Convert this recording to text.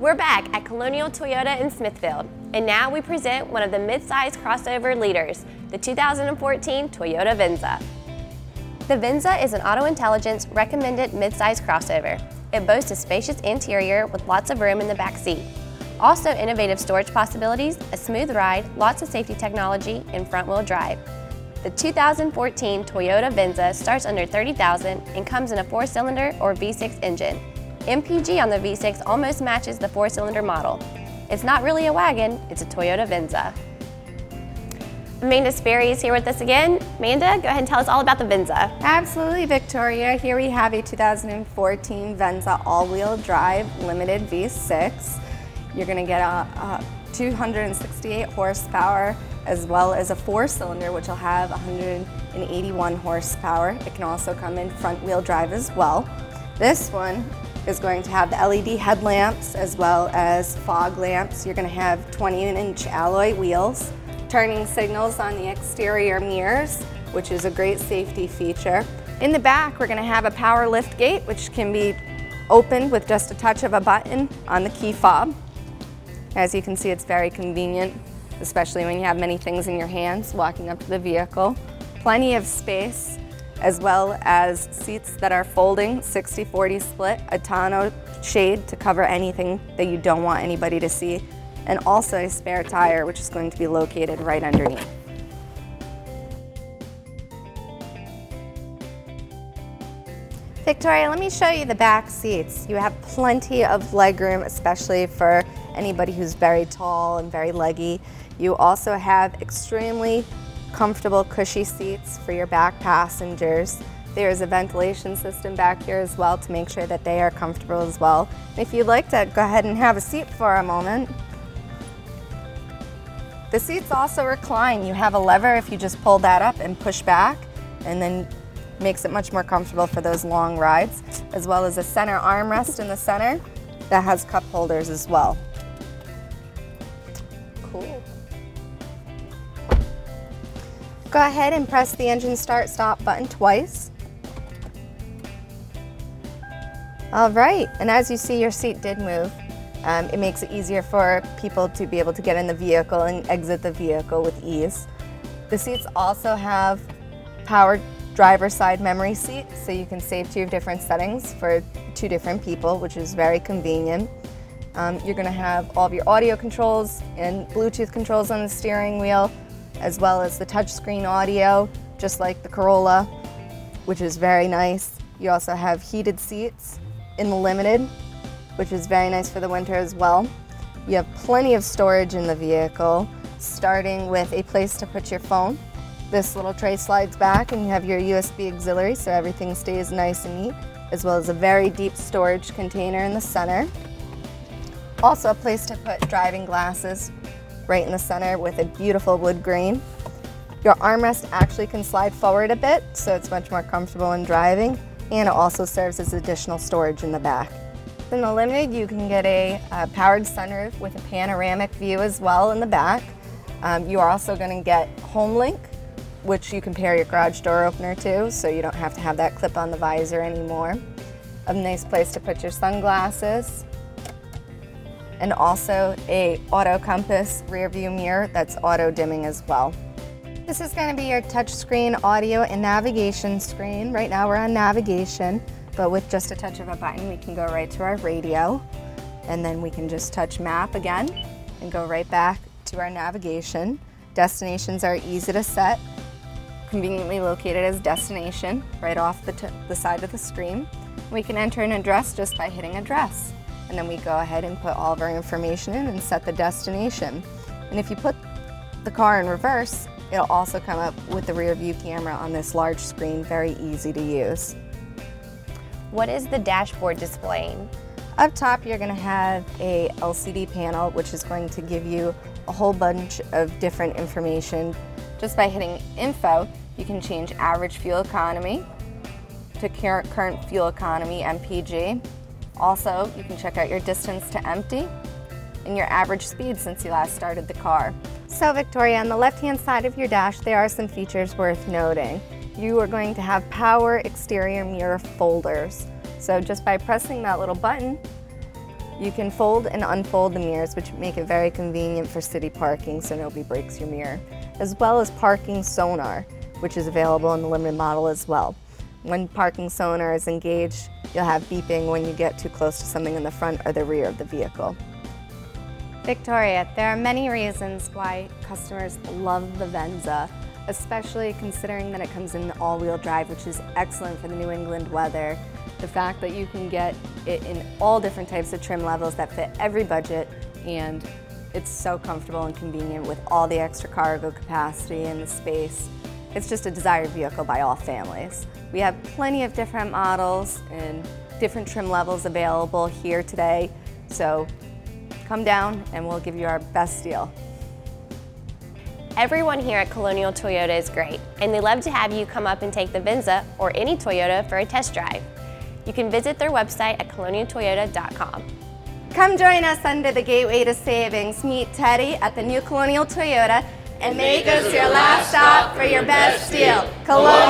We're back at Colonial Toyota in Smithfield, and now we present one of the mid-size crossover leaders, the 2014 Toyota Venza. The Venza is an Auto Intelligence recommended mid-size crossover. It boasts a spacious interior with lots of room in the back seat. Also innovative storage possibilities, a smooth ride, lots of safety technology, and front-wheel drive. The 2014 Toyota Venza starts under $30,000 and comes in a 4-cylinder or V6 engine. MPG on the V6 almost matches the 4-cylinder model. It's not really a wagon, it's a Toyota Venza. Amanda Sperry is here with us again. Amanda, go ahead and tell us all about the Venza. Absolutely, Victoria. Here we have a 2014 Venza all-wheel drive limited V6. You're going to get a 268 horsepower, as well as a 4-cylinder, which will have 181 horsepower. It can also come in front-wheel drive as well. This one is going to have the LED headlamps as well as fog lamps. You're going to have 20-inch alloy wheels, turning signals on the exterior mirrors, which is a great safety feature. In the back, we're going to have a power lift gate, which can be opened with just a touch of a button on the key fob. As you can see, it's very convenient, especially when you have many things in your hands walking up to the vehicle. Plenty of space, as well as seats that are folding, 60-40 split, a tonneau shade to cover anything that you don't want anybody to see, and also a spare tire, which is going to be located right underneath. Victoria, let me show you the back seats. You have plenty of legroom, especially for anybody who's very tall and very leggy. You also have extremely comfortable, cushy seats for your back passengers. There's a ventilation system back here as well to make sure that they are comfortable as well. And if you'd like to, go ahead and have a seat for a moment. The seats also recline. You have a lever if you just pull that up and push back, and then makes it much more comfortable for those long rides, as well as a center armrest in the center that has cup holders as well. Cool. Go ahead and press the engine start-stop button twice. All right, and as you see, your seat did move. It makes it easier for people to be able to get in the vehicle and exit the vehicle with ease. The seats also have powered driver's side memory seat, so you can save 2 different settings for 2 different people, which is very convenient. You're going to have all of your audio controls and Bluetooth controls on the steering wheel, as well as the touchscreen audio, just like the Corolla, which is very nice. You also have heated seats in the Limited, which is very nice for the winter as well. You have plenty of storage in the vehicle, starting with a place to put your phone. This little tray slides back and you have your USB auxiliary, so everything stays nice and neat, as well as a very deep storage container in the center. Also a place to put driving glasses right in the center with a beautiful wood grain. Your armrest actually can slide forward a bit, so it's much more comfortable in driving, and it also serves as additional storage in the back. In the Limited, you can get a powered sunroof with a panoramic view as well in the back. You are also going to get HomeLink, which you can pair your garage door opener to, so you don't have to have that clip on the visor anymore. A nice place to put your sunglasses, and also a auto compass rear view mirror that's auto dimming as well. This is going to be your touchscreen audio and navigation screen. Right now we're on navigation, but with just a touch of a button we can go right to our radio, and then we can just touch map again and go right back to our navigation. Destinations are easy to set, conveniently located as destination right off the side of the screen. We can enter an address just by hitting address, and then we go ahead and put all of our information in and set the destination. And if you put the car in reverse, it'll also come up with the rear view camera on this large screen, very easy to use. What is the dashboard displaying? Up top you're going to have a LCD panel, which is going to give you a whole bunch of different information. Just by hitting info, you can change average fuel economy to current fuel economy, MPG. Also, you can check out your distance to empty and your average speed since you last started the car. So Victoria, on the left-hand side of your dash, there are some features worth noting. You are going to have power exterior mirror folders. So just by pressing that little button, You can fold and unfold the mirrors, which make it very convenient for city parking so nobody breaks your mirror, as well as parking sonar, which is available in the limited model as well. When parking sonar is engaged, you'll have beeping when you get too close to something in the front or the rear of the vehicle. Victoria, there are many reasons why customers love the Venza, especially considering that it comes in all-wheel drive, which is excellent for the New England weather. The fact that you can get it in all different types of trim levels that fit every budget, and it's so comfortable and convenient with all the extra cargo capacity and the space. It's just a desired vehicle by all families. We have plenty of different models and different trim levels available here today, so come down and we'll give you our best deal. Everyone here at Colonial Toyota is great, and they love to have you come up and take the Venza or any Toyota for a test drive. You can visit their website at ColonialToyota.com. Come join us under the gateway to savings. Meet Teddy at the new Colonial Toyota and make us your last stop for your best deal. Colonial.